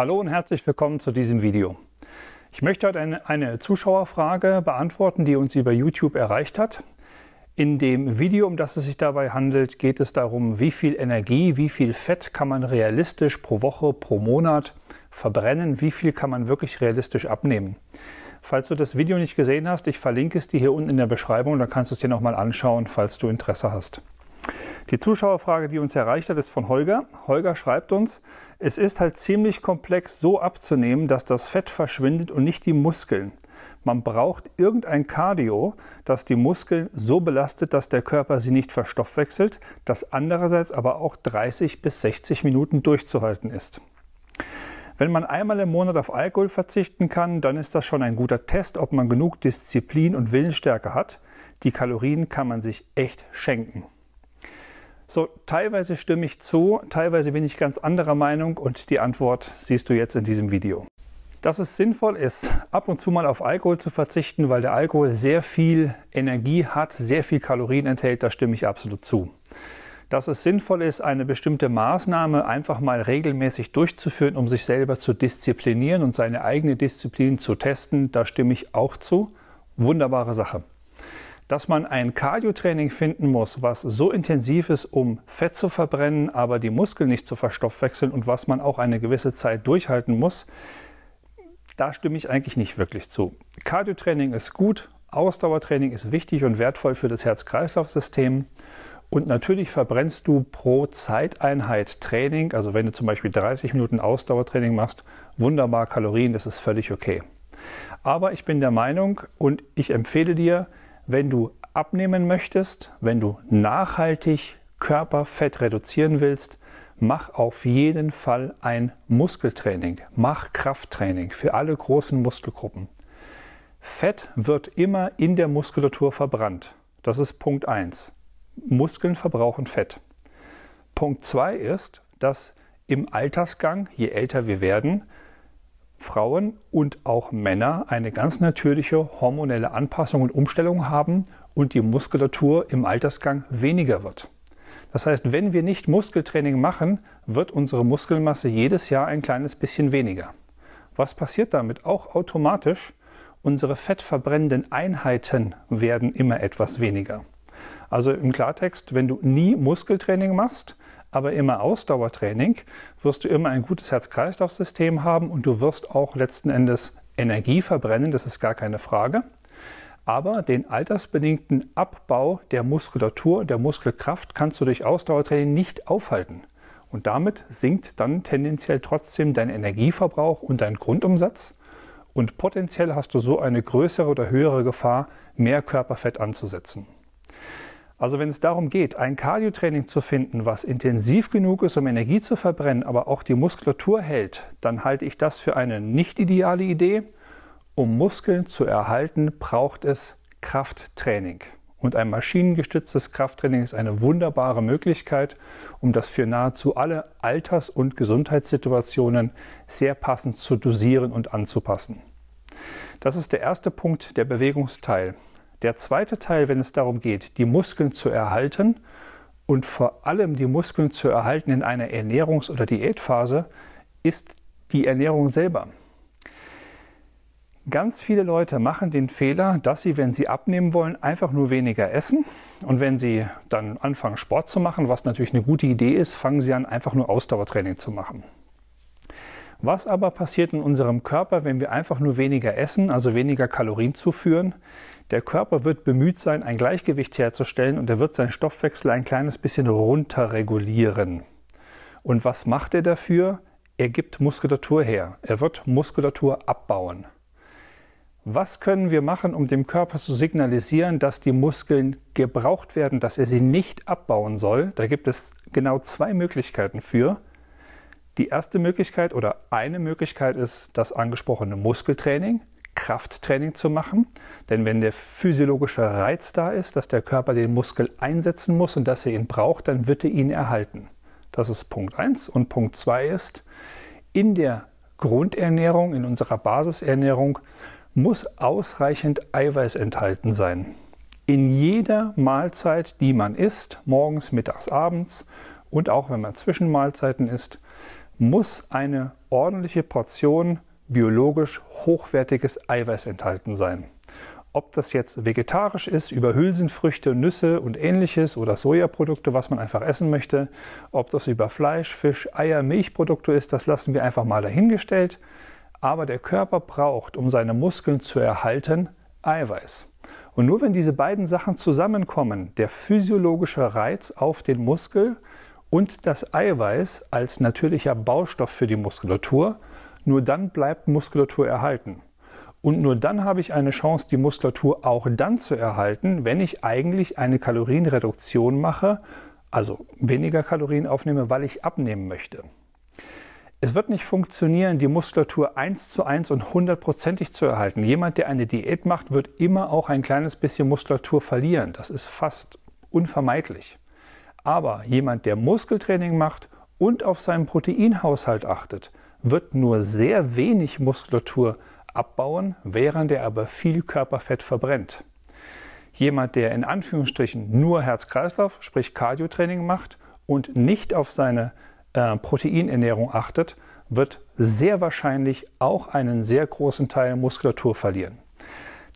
Hallo und herzlich willkommen zu diesem Video. Ich möchte heute eine Zuschauerfrage beantworten, die uns über YouTube erreicht hat. In dem Video, um das es sich dabei handelt, geht es darum, wie viel Energie, wie viel Fett kann man realistisch pro Woche, pro Monat verbrennen, wie viel kann man wirklich realistisch abnehmen. Falls du das Video nicht gesehen hast, ich verlinke es dir hier unten in der Beschreibung, dann kannst du es dir nochmal anschauen, falls du Interesse hast. Die Zuschauerfrage, die uns erreicht hat, ist von Holger. Holger schreibt uns, es ist halt ziemlich komplex, so abzunehmen, dass das Fett verschwindet und nicht die Muskeln. Man braucht irgendein Cardio, das die Muskeln so belastet, dass der Körper sie nicht verstoffwechselt, das andererseits aber auch 30 bis 60 Minuten durchzuhalten ist. Wenn man einmal im Monat auf Alkohol verzichten kann, dann ist das schon ein guter Test, ob man genug Disziplin und Willensstärke hat. Die Kalorien kann man sich echt schenken. So, teilweise stimme ich zu, teilweise bin ich ganz anderer Meinung und die Antwort siehst du jetzt in diesem Video. Dass es sinnvoll ist, ab und zu mal auf Alkohol zu verzichten, weil der Alkohol sehr viel Energie hat, sehr viel Kalorien enthält, da stimme ich absolut zu. Dass es sinnvoll ist, eine bestimmte Maßnahme einfach mal regelmäßig durchzuführen, um sich selber zu disziplinieren und seine eigene Disziplin zu testen, da stimme ich auch zu. Wunderbare Sache. Dass man ein Cardio-Training finden muss, was so intensiv ist, um Fett zu verbrennen, aber die Muskeln nicht zu verstoffwechseln und was man auch eine gewisse Zeit durchhalten muss, da stimme ich eigentlich nicht wirklich zu. Cardio-Training ist gut, Ausdauertraining ist wichtig und wertvoll für das Herz-Kreislauf-System und natürlich verbrennst du pro Zeiteinheit Training, also wenn du zum Beispiel 30 Minuten Ausdauertraining machst, wunderbar Kalorien, das ist völlig okay. Aber ich bin der Meinung und ich empfehle dir, wenn du abnehmen möchtest, wenn du nachhaltig Körperfett reduzieren willst, mach auf jeden Fall ein Muskeltraining, mach Krafttraining für alle großen Muskelgruppen. Fett wird immer in der Muskulatur verbrannt. Das ist Punkt 1. Muskeln verbrauchen Fett. Punkt 2 ist, dass im Altersgang, je älter wir werden, Frauen und auch Männer eine ganz natürliche hormonelle Anpassung und Umstellung haben und die Muskulatur im Altersgang weniger wird. Das heißt, wenn wir nicht Muskeltraining machen, wird unsere Muskelmasse jedes Jahr ein kleines bisschen weniger. Was passiert damit? Auch automatisch, unsere fettverbrennenden Einheiten werden immer etwas weniger. Also im Klartext, wenn du nie Muskeltraining machst, aber immer Ausdauertraining, wirst du immer ein gutes Herz-Kreislauf-System haben und du wirst auch letzten Endes Energie verbrennen, das ist gar keine Frage. Aber den altersbedingten Abbau der Muskulatur, der Muskelkraft kannst du durch Ausdauertraining nicht aufhalten. Und damit sinkt dann tendenziell trotzdem dein Energieverbrauch und dein Grundumsatz. Und potenziell hast du so eine größere oder höhere Gefahr, mehr Körperfett anzusetzen. Also wenn es darum geht, ein Cardio-Training zu finden, was intensiv genug ist, um Energie zu verbrennen, aber auch die Muskulatur hält, dann halte ich das für eine nicht ideale Idee. Um Muskeln zu erhalten, braucht es Krafttraining. Und ein maschinengestütztes Krafttraining ist eine wunderbare Möglichkeit, um das für nahezu alle Alters- und Gesundheitssituationen sehr passend zu dosieren und anzupassen. Das ist der erste Punkt, der Bewegungsteil. Der zweite Teil, wenn es darum geht, die Muskeln zu erhalten und vor allem die Muskeln zu erhalten in einer Ernährungs- oder Diätphase, ist die Ernährung selber. Ganz viele Leute machen den Fehler, dass sie, wenn sie abnehmen wollen, einfach nur weniger essen. Und wenn sie dann anfangen, Sport zu machen, was natürlich eine gute Idee ist, fangen sie an, einfach nur Ausdauertraining zu machen. Was aber passiert in unserem Körper, wenn wir einfach nur weniger essen, also weniger Kalorien zuführen? Der Körper wird bemüht sein, ein Gleichgewicht herzustellen und er wird seinen Stoffwechsel ein kleines bisschen runterregulieren. Und was macht er dafür? Er gibt Muskulatur her. Er wird Muskulatur abbauen. Was können wir machen, um dem Körper zu signalisieren, dass die Muskeln gebraucht werden, dass er sie nicht abbauen soll? Da gibt es genau zwei Möglichkeiten für. Die erste Möglichkeit oder eine Möglichkeit ist, das angesprochene Muskeltraining, Krafttraining zu machen. Denn wenn der physiologische Reiz da ist, dass der Körper den Muskel einsetzen muss und dass er ihn braucht, dann wird er ihn erhalten. Das ist Punkt 1. Und Punkt 2 ist, in der Grundernährung, in unserer Basisernährung, muss ausreichend Eiweiß enthalten sein. In jeder Mahlzeit, die man isst, morgens, mittags, abends und auch wenn man Zwischenmahlzeiten isst, muss eine ordentliche Portion biologisch hochwertiges Eiweiß enthalten sein. Ob das jetzt vegetarisch ist, über Hülsenfrüchte, Nüsse und ähnliches oder Sojaprodukte, was man einfach essen möchte, ob das über Fleisch, Fisch, Eier, Milchprodukte ist, das lassen wir einfach mal dahingestellt. Aber der Körper braucht, um seine Muskeln zu erhalten, Eiweiß. Und nur wenn diese beiden Sachen zusammenkommen, der physiologische Reiz auf den Muskel und das Eiweiß als natürlicher Baustoff für die Muskulatur, nur dann bleibt Muskulatur erhalten. Und nur dann habe ich eine Chance, die Muskulatur auch dann zu erhalten, wenn ich eigentlich eine Kalorienreduktion mache, also weniger Kalorien aufnehme, weil ich abnehmen möchte. Es wird nicht funktionieren, die Muskulatur 1:1 und 100%ig zu erhalten. Jemand, der eine Diät macht, wird immer auch ein kleines bisschen Muskulatur verlieren. Das ist fast unvermeidlich. Aber jemand, der Muskeltraining macht und auf seinen Proteinhaushalt achtet, wird nur sehr wenig Muskulatur abbauen, während er aber viel Körperfett verbrennt. Jemand, der in Anführungsstrichen nur Herz-Kreislauf, sprich Cardio-Training macht und nicht auf seine Proteinernährung achtet, wird sehr wahrscheinlich auch einen sehr großen Teil Muskulatur verlieren.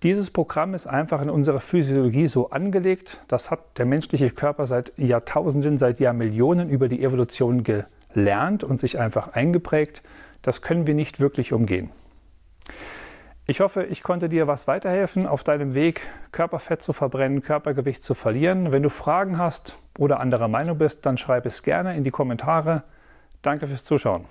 Dieses Programm ist einfach in unserer Physiologie so angelegt, das hat der menschliche Körper seit Jahrtausenden, seit Jahrmillionen über die Evolution gelernt und sich einfach eingeprägt. Das können wir nicht wirklich umgehen. Ich hoffe, ich konnte dir was weiterhelfen auf deinem Weg, Körperfett zu verbrennen, Körpergewicht zu verlieren. Wenn du Fragen hast oder anderer Meinung bist, dann schreib es gerne in die Kommentare. Danke fürs Zuschauen.